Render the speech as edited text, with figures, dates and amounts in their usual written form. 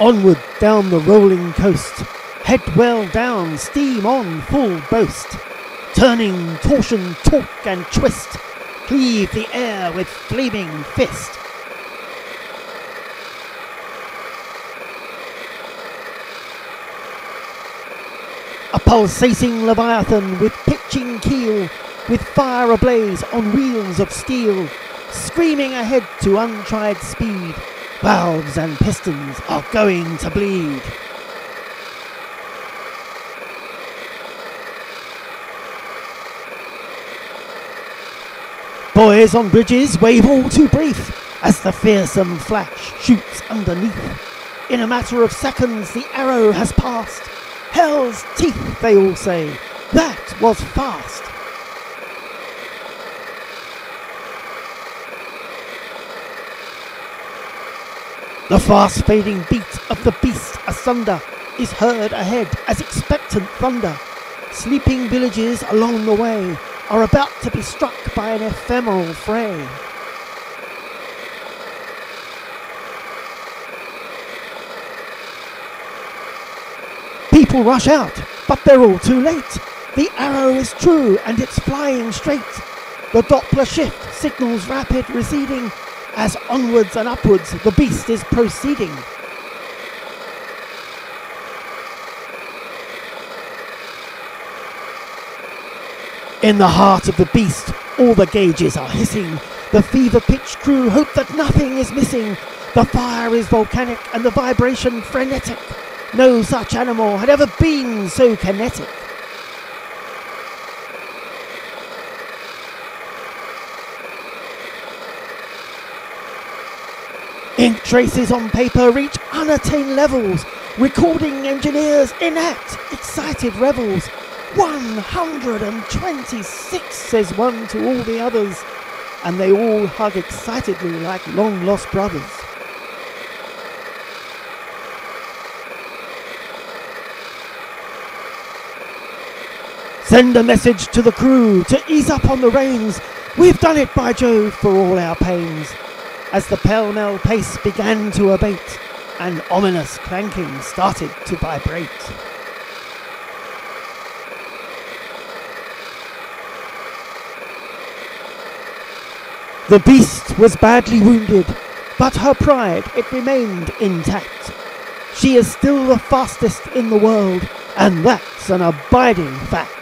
Onward down the rolling coast, head well down, steam on full boast. Turning, torsion, torque and twist, cleave the air with flaming fist. A pulsating leviathan with pitching keel, with fire ablaze on wheels of steel, screaming ahead to untried speed. Valves and pistons are going to bleed. Buoys on bridges wave all too brief as the fearsome flash shoots underneath. In a matter of seconds the arrow has passed. Hell's teeth, they all say. That was fast. The fast-fading beat of the beast asunder is heard ahead as expectant thunder. Sleeping villages along the way are about to be struck by an ephemeral fray. People rush out, but they're all too late. The arrow is true and it's flying straight. The Doppler shift signals rapid receding. As onwards and upwards the beast is proceeding. In the heart of the beast all the gauges are hissing. The fever-pitched crew hope that nothing is missing. The fire is volcanic and the vibration frenetic. No such animal had ever been so kinetic. Ink traces on paper reach unattained levels. Recording engineers enact excited revels. 126, says one to all the others, and they all hug excitedly like long-lost brothers. Send a message to the crew to ease up on the reins. We've done it, by Jove, for all our pains. As the pell-mell pace began to abate, an ominous clanking started to vibrate. The beast was badly wounded, but her pride, it remained intact. She is still the fastest in the world, and that's an abiding fact.